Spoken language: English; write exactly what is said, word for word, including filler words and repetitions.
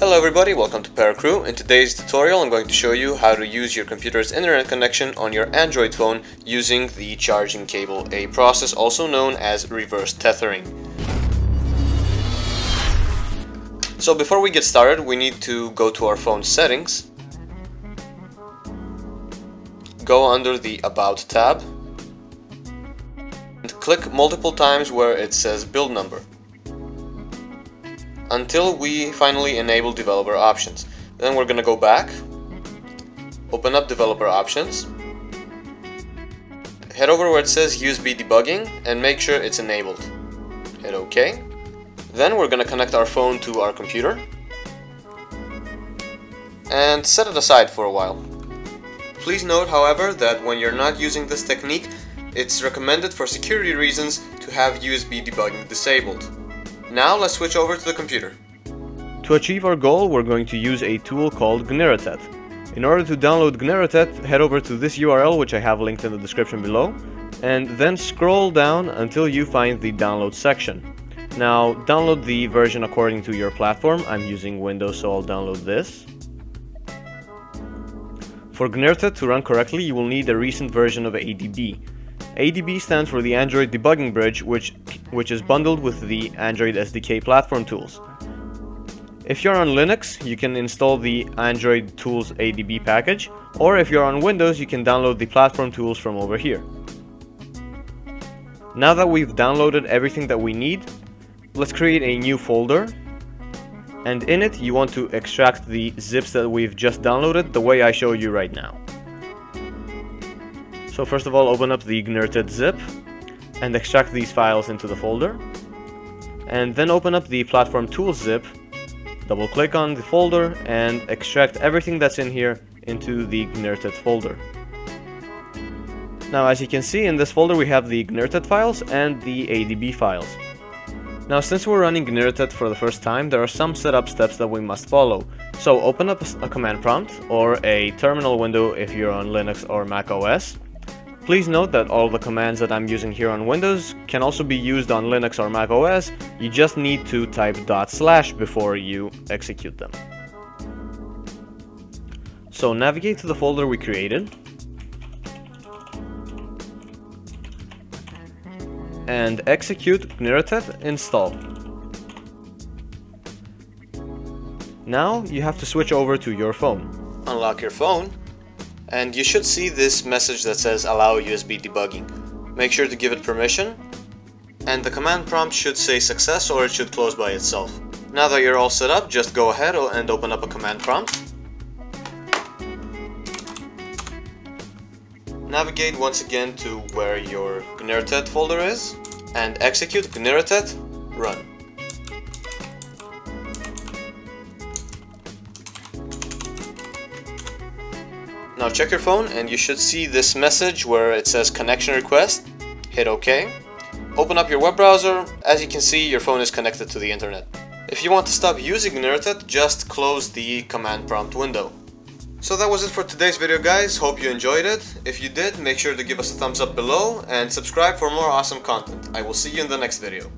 Hello everybody, welcome to Pear Crew. In today's tutorial I'm going to show you how to use your computer's internet connection on your Android phone using the charging cable, a process also known as reverse tethering. So before we get started, we need to go to our phone settings, go under the About tab, and click multiple times where it says build number, until we finally enable developer options. Then we're gonna go back, open up developer options, head over where it says U S B debugging and make sure it's enabled. Hit OK. Then we're gonna connect our phone to our computer and set it aside for a while. Please note, however, that when you're not using this technique, it's recommended for security reasons to have U S B debugging disabled. Now let's switch over to the computer. To achieve our goal, we're going to use a tool called gnirehtet. In order to download gnirehtet, head over to this U R L, which I have linked in the description below, and then scroll down until you find the download section. Now download the version according to your platform. I'm using Windows, so I'll download this. For gnirehtet to run correctly, you will need a recent version of A D B. A D B stands for the Android Debugging Bridge, which, which is bundled with the Android S D K Platform Tools. If you're on Linux, you can install the Android Tools A D B package, or if you're on Windows, you can download the Platform Tools from over here. Now that we've downloaded everything that we need, let's create a new folder, and in it you want to extract the zips that we've just downloaded the way I show you right now. So first of all, open up the gnirehtet zip and extract these files into the folder, and then open up the platform tools zip, double click on the folder and extract everything that's in here into the gnirehtet folder. Now as you can see, in this folder we have the gnirehtet files and the A D B files. Now since we're running gnirehtet for the first time, there are some setup steps that we must follow. So open up a command prompt or a terminal window if you're on Linux or macOS. Please note that all the commands that I'm using here on Windows can also be used on Linux or macOS. You just need to type dot slash before you execute them. So navigate to the folder we created, and execute gnirehtet install. Now you have to switch over to your phone. Unlock your phone, and you should see this message that says allow U S B debugging. Make sure to give it permission, and the command prompt should say success or it should close by itself. Now that you're all set up, just go ahead and open up a command prompt. Navigate once again to where your gnirehtet folder is and execute gnirehtet run. Now check your phone and you should see this message where it says connection request. Hit OK. Open up your web browser. As you can see, your phone is connected to the internet. If you want to stop using gnirehtet, just close the command prompt window. So that was it for today's video, guys. Hope you enjoyed it. If you did, make sure to give us a thumbs up below and subscribe for more awesome content. I will see you in the next video.